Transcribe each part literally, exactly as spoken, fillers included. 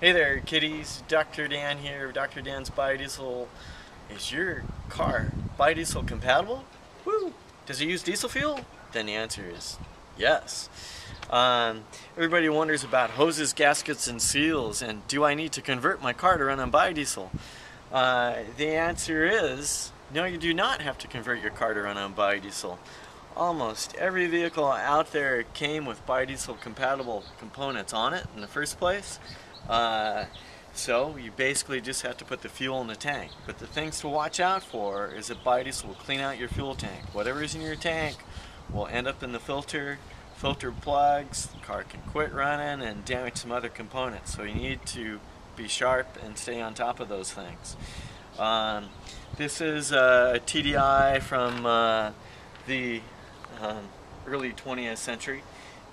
Hey there kitties, Doctor Dan here, Doctor Dan's Biodiesel. Is your car biodiesel compatible? Woo! Does it use diesel fuel? Then the answer is yes. Um, everybody wonders about hoses, gaskets, and seals, and do I need to convert my car to run on biodiesel? Uh, the answer is no, you do not have to convert your car to run on biodiesel. Almost every vehicle out there came with biodiesel compatible components on it in the first place. Uh, so you basically just have to put the fuel in the tank. But the things to watch out for is that biodiesel will clean out your fuel tank. Whatever is in your tank will end up in the filter, filter plugs, the car can quit running and damage some other components. So you need to be sharp and stay on top of those things. Um, this is a T D I from uh, the um, early twentieth century.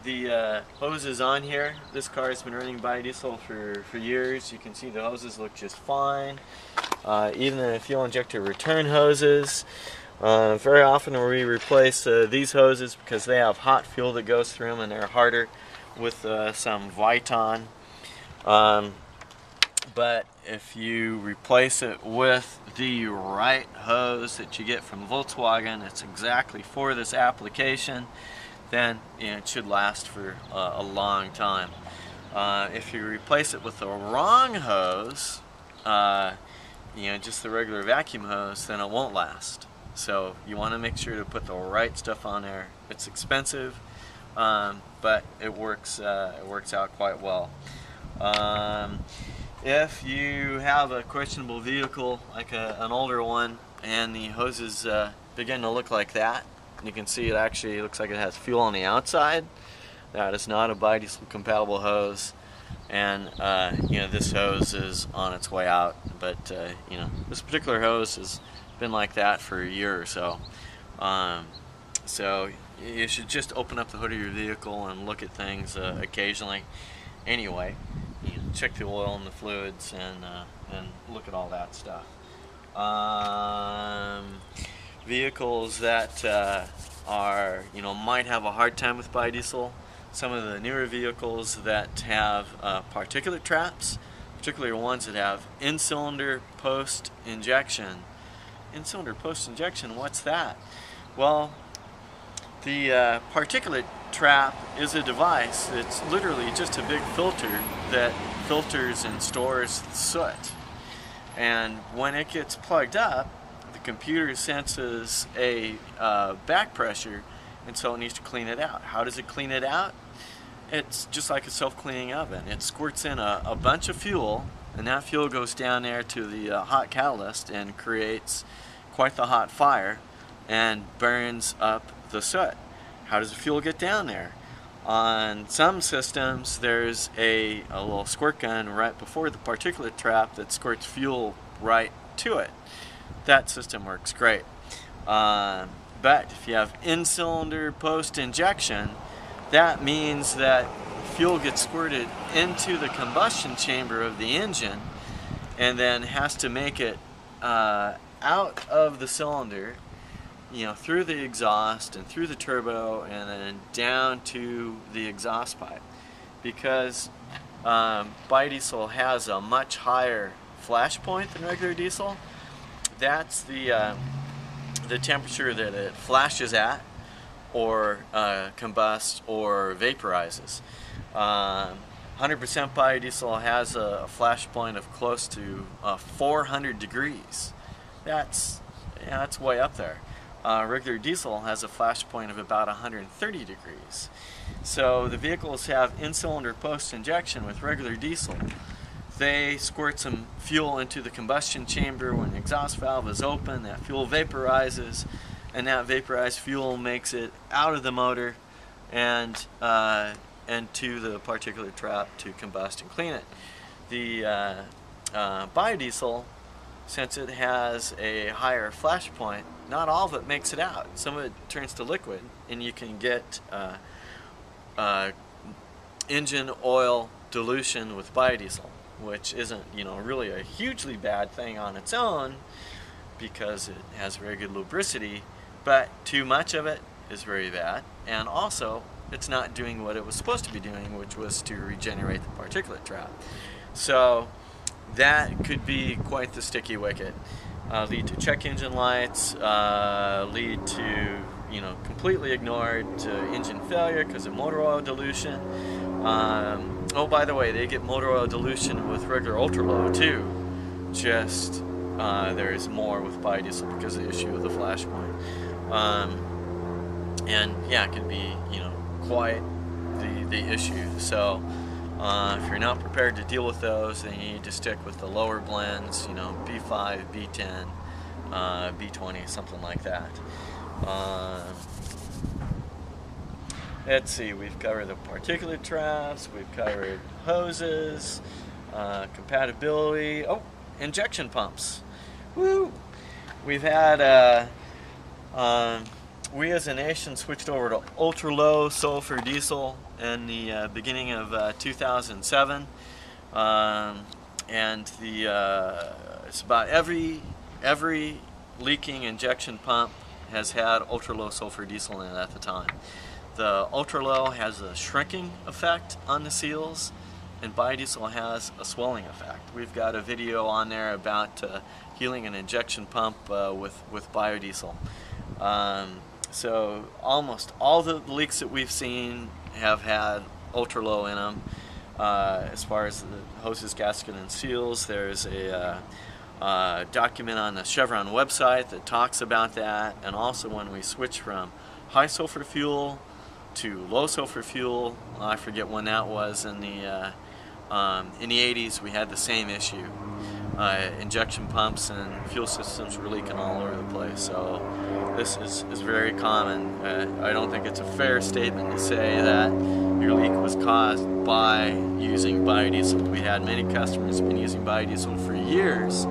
The uh, hoses on here, this car has been running biodiesel for, for years. You can see the hoses look just fine. Uh, even the fuel injector return hoses. Uh, very often we replace uh, these hoses because they have hot fuel that goes through them and they're harder, with uh, some Viton. Um, but if you replace it with the right hose that you get from Volkswagen, it's exactly for this application, then you know, it should last for uh, a long time. Uh, if you replace it with the wrong hose, uh, you know, just the regular vacuum hose, then it won't last. So you want to make sure to put the right stuff on there. It's expensive, um, but it works. Uh, it works out quite well. Um, if you have a questionable vehicle, like a, an older one, and the hoses uh, begin to look like that. You can see it actually looks like it has fuel on the outside. That is not a biodiesel compatible hose, and uh, you know, this hose is on its way out. But uh, you know, this particular hose has been like that for a year or so. Um, so you should just open up the hood of your vehicle and look at things uh, occasionally. Anyway, you know, check the oil and the fluids, and uh, and look at all that stuff. Um, Vehicles that uh, are, you know, might have a hard time with biodiesel. Some of the newer vehicles that have uh, particulate traps, particularly ones that have in-cylinder post-injection. In-cylinder post-injection, what's that? Well, the uh, particulate trap is a device that's literally just a big filter that filters and stores soot. And when it gets plugged up, computer senses a uh, back pressure, and so it needs to clean it out. How does it clean it out? It's just like a self-cleaning oven. It squirts in a, a bunch of fuel, and that fuel goes down there to the uh, hot catalyst and creates quite the hot fire and burns up the soot. How does the fuel get down there? On some systems there's a, a little squirt gun right before the particulate trap that squirts fuel right to it. That system works great. Uh, but if you have in-cylinder post-injection, that means that fuel gets squirted into the combustion chamber of the engine and then has to make it uh, out of the cylinder, you know, through the exhaust and through the turbo and then down to the exhaust pipe. Because um, biodiesel has a much higher flash point than regular diesel. That's the, uh, the temperature that it flashes at, or uh, combusts, or vaporizes. one hundred percent uh, biodiesel has a, a flash point of close to uh, four hundred degrees. That's, yeah, that's way up there. Uh, regular diesel has a flash point of about one hundred thirty degrees. So the vehicles have in-cylinder post-injection with regular diesel. They squirt some fuel into the combustion chamber when the exhaust valve is open. That fuel vaporizes, and that vaporized fuel makes it out of the motor and uh, and to the particulate trap to combust and clean it. The uh, uh, biodiesel, since it has a higher flash point, not all of it makes it out. Some of it turns to liquid, and you can get uh, uh, engine oil dilution with biodiesel, which isn't, you know, really a hugely bad thing on its own because it has very good lubricity, but too much of it is very bad, and also it's not doing what it was supposed to be doing, which was to regenerate the particulate trap. So that could be quite the sticky wicket. Uh, lead to check engine lights, uh, lead to, you know, completely ignored uh, engine failure because of motor oil dilution. Um, oh, by the way, they get motor oil dilution with regular ultra-low too. Just uh, there is more with biodiesel because of the issue of the flashpoint. Um, and yeah, it could be, you know, quite the, the issue. So uh, if you're not prepared to deal with those, then you need to stick with the lower blends, you know, B five, B ten, uh, B twenty, something like that. Uh, let's see, we've covered the particulate traps, we've covered hoses, uh, compatibility, oh, injection pumps. Woo! We've had, uh, uh, we as a nation switched over to ultra-low sulfur diesel in the uh, beginning of uh, two thousand seven, um, and the, uh, it's about every, every leaking injection pump has had ultra-low sulfur diesel in it at the time. The ultra-low has a shrinking effect on the seals, and biodiesel has a swelling effect. We've got a video on there about uh, healing an injection pump uh, with, with biodiesel. Um, so almost all the leaks that we've seen have had ultra-low in them. Uh, as far as the hoses, gasket, and seals, there's a uh, Uh, document on the Chevron website that talks about that, and also when we switch from high sulfur fuel to low sulfur fuel, I forget when that was, in the uh, um, in the eighties we had the same issue. Uh, injection pumps and fuel systems were leaking all over the place, so this is, is very common. Uh, I don't think it's a fair statement to say that your leak was caused by using biodiesel. We had many customers who've been using biodiesel for years.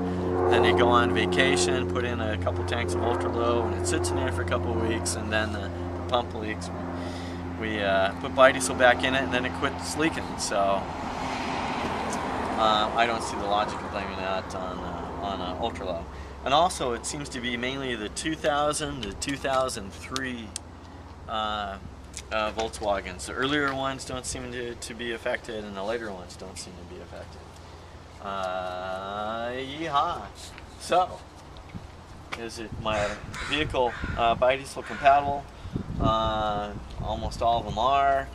Then they go on vacation, put in a couple tanks of ultra-low, and it sits in there for a couple of weeks, and then the, the pump leaks. We uh, put biodiesel back in it, and then it quits leaking. So uh, I don't see the logic of blaming that on, uh, on uh, ultra-low. And also, it seems to be mainly the two thousand to two thousand three uh, uh, Volkswagens. The earlier ones don't seem to, to be affected, and the later ones don't seem to be affected. Uh, yeehaw. So, is it my vehicle uh, biodiesel compatible? Uh, almost all of them are.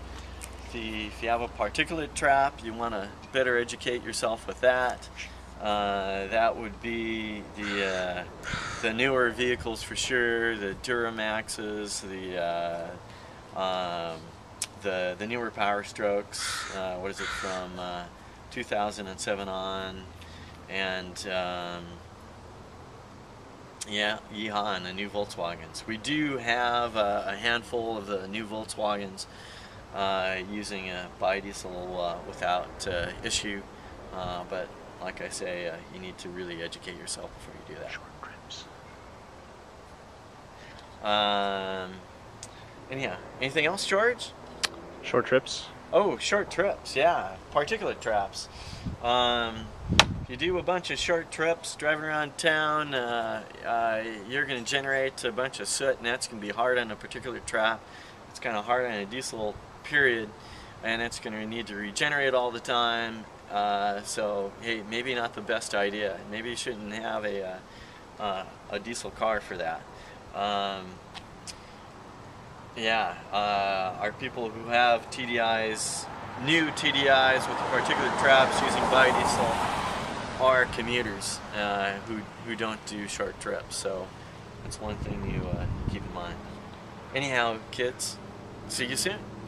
If you, if you have a particulate trap, you want to better educate yourself with that. Uh, that would be the uh, the newer vehicles for sure, the Duramaxes, the uh, um, the the newer Power Strokes. Uh, what is it from uh, two thousand seven on, and um, yeah, yeehaw, and the new Volkswagens. We do have uh, a handful of the new Volkswagens uh, using uh, biodiesel uh, without uh, issue, uh, but. Like I say, uh, you need to really educate yourself before you do that. Short trips. Um, and yeah, anything else, George? Short trips. Oh, short trips, yeah. Particulate traps. Um, if you do a bunch of short trips driving around town, uh, uh, you're going to generate a bunch of soot, and that's going to be hard on a particulate trap. It's kind of hard on a diesel, period, and it's going to need to regenerate all the time. Uh, so, hey, maybe not the best idea. Maybe you shouldn't have a, uh, uh, a diesel car for that. Um, yeah, uh, our people who have T D Is, new T D Is with particulate traps using biodiesel, are commuters uh, who, who don't do short trips. So, that's one thing you uh, keep in mind. Anyhow, kids, see you soon.